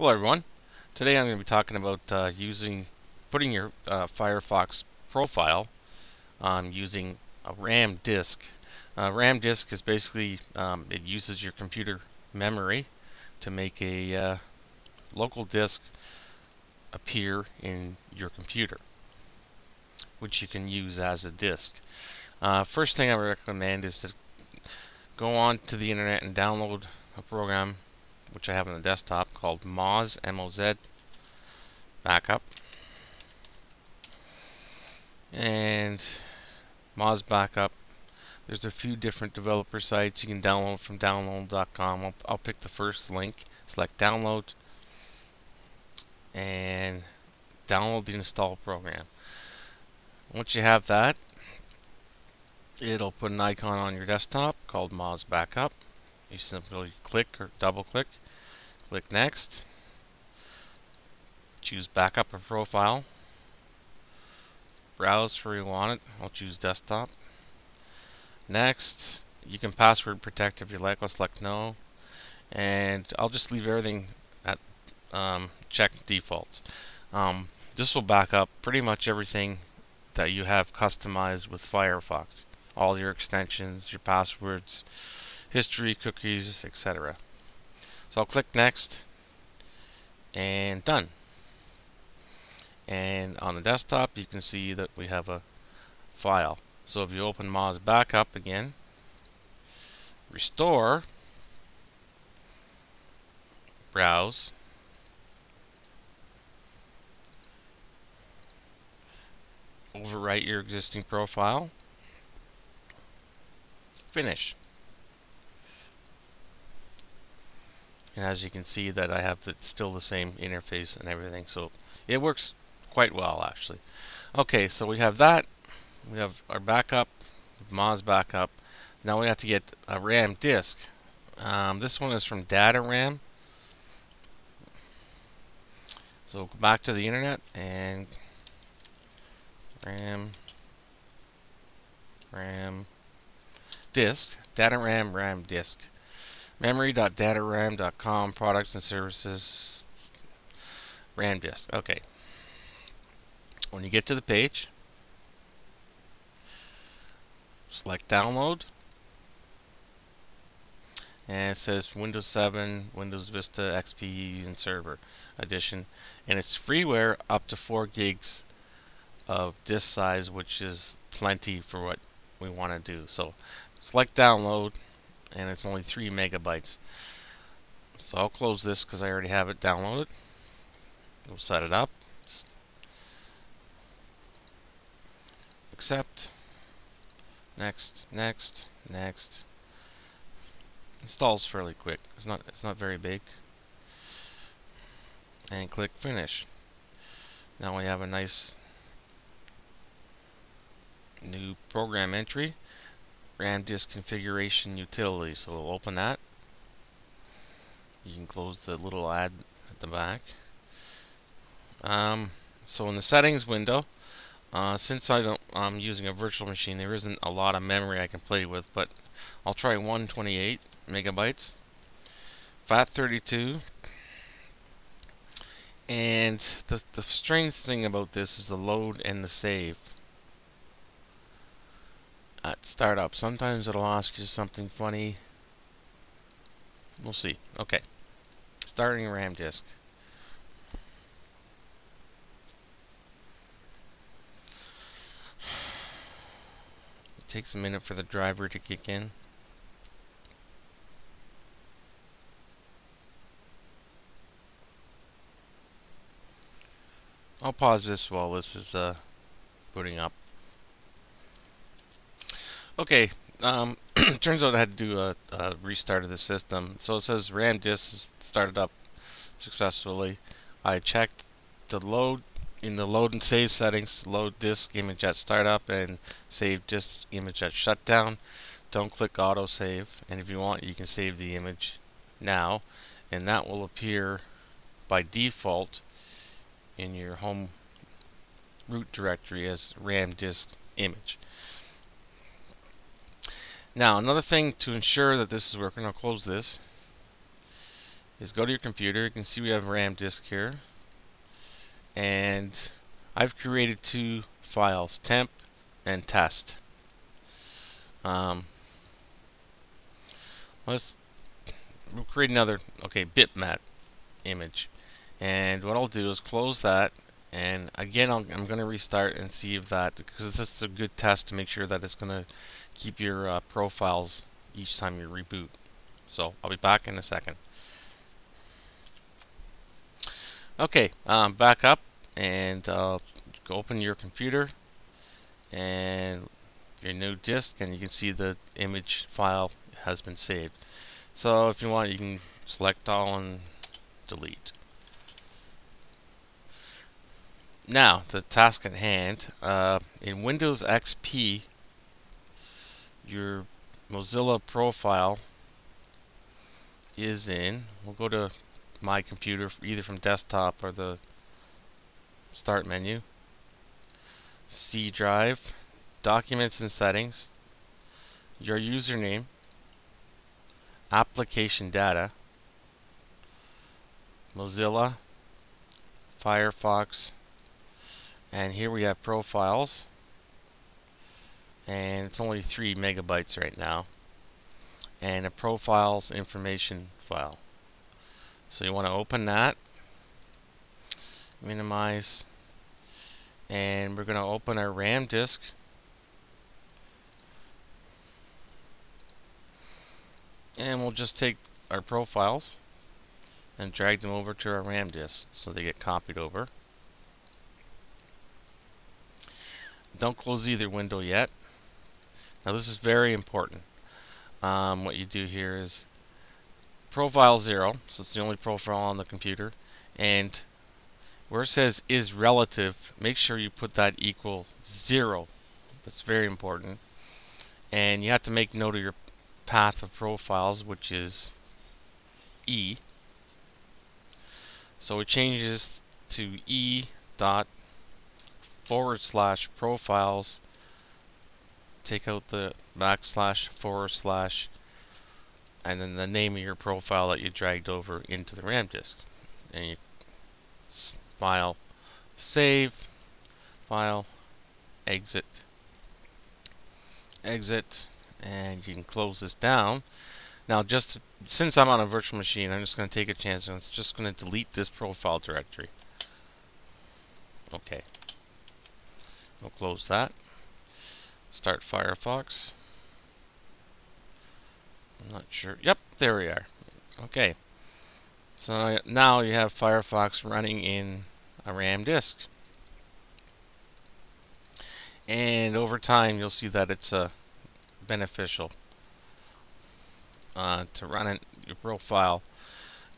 Hello everyone. Today I'm going to be talking about putting your Firefox profile using a RAM disk. RAM disk is basically it uses your computer memory to make a local disk appear in your computer, which you can use as a disk. First thing I would recommend is to go on to the internet and download a program which I have on the desktop called Moz, M-O-Z, Backup. And Moz Backup, there's a few different developer sites you can download from download.com. I'll pick the first link, select download, and download the install program. Once you have that, it'll put an icon on your desktop called Moz Backup. You simply click or double click, click next, choose backup or profile, browse where you want it. I'll choose desktop. Next, you can password protect if you like. I'll select no, and I'll just leave everything at check defaults. This will back up pretty much everything that you have customized with Firefox, all your extensions, your passwords, history, cookies, etc. So I'll click next and done. And on the desktop you can see that we have a file. So if you open Moz Backup again, restore, browse, overwrite your existing profile, finish. And as you can see that I have still the same interface and everything, so it works quite well actually. Okay, so we have that. We have our backup, Moz Backup. Now we have to get a RAM disk. This one is from Data RAM. So go back to the internet and RAM disk, Data RAM, RAM disk. memory.dataram.com, products and services, RAM disk. Okay. When you get to the page, select download, and it says Windows 7, Windows Vista, XP, and Server Edition, and it's freeware up to 4 gigs of disk size, which is plenty for what we want to do. So select download, and it's only 3 megabytes. So I'll close this because I already have it downloaded. We'll set it up. Accept. Next, next, next. Installs fairly quick. It's not very big. And click finish. Now we have a nice new program entry. RAM Disk Configuration Utility. So we'll open that. You can close the little ad at the back. So in the settings window, since I'm using a virtual machine, there isn't a lot of memory I can play with, but I'll try 128 megabytes, FAT32, and the strange thing about this is the load and the save. At startup, sometimes it'll ask you something funny. We'll see. Okay, starting RAM disk. It takes a minute for the driver to kick in. I'll pause this while this is booting up. Okay, turns out I had to do a restart of the system. So it says RAM disk started up successfully. I checked the load in the load and save settings. Load disk image at startup and save disk image at shutdown. Don't click auto save. And if you want, you can save the image now, and that will appear by default in your home root directory as RAM disk image. Now, another thing to ensure that this is working, I'll close this, is go to your computer. You can see we have RAM disk here, and I've created two files, temp and test. We'll create another bitmap image, and what I'll do is close that, and again I'm going to restart and see if that, because this is a good test to make sure that it's going to keep your profiles each time you reboot. So I'll be back in a second. Okay, back up, and go open your computer and your new disk, and you can see the image file has been saved. So if you want, you can select all and delete. Now the task at hand, in Windows XP, your Mozilla profile is in, we'll go to My Computer either from desktop or the start menu, C drive, Documents and Settings, your username, application data, Mozilla, Firefox, and here we have profiles, and it's only 3 MB right now, and a profiles information file. So you want to open that, minimize, and we're going to open our RAM disk. And we'll just take our profiles and drag them over to our RAM disk so they get copied over. Don't close either window yet. Now this is very important. What you do here is profile 0, so it's the only profile on the computer, and where it says is relative, make sure you put that equal 0. That's very important. And you have to make note of your path of profiles, which is E. So it changes to E./profiles, take out the // and then the name of your profile that you dragged over into the RAM disk, and you file, save, file, exit, exit, and you can close this down. Now just to, since I'm on a virtual machine, I'm just going to take a chance and it's just going to delete this profile directory. Okay, we'll close that. Start Firefox. I'm not sure. Yep, there we are. Okay, so now you have Firefox running in a RAM disk, and over time you'll see that it's a beneficial to run your profile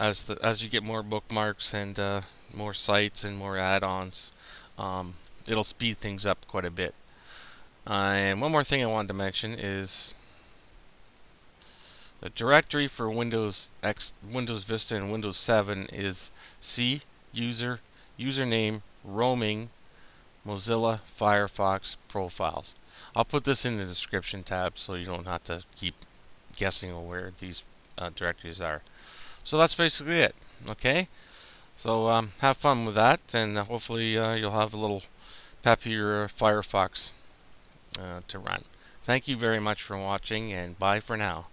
as you get more bookmarks and more sites and more add-ons. It'll speed things up quite a bit. And one more thing I wanted to mention is the directory for Windows Vista and Windows 7 is C user username roaming Mozilla Firefox profiles. I'll put this in the description tab so you don't have to keep guessing on where these directories are. So that's basically it. Okay, so have fun with that, and hopefully you'll have a little peppier Firefox to run. Thank you very much for watching, and bye for now.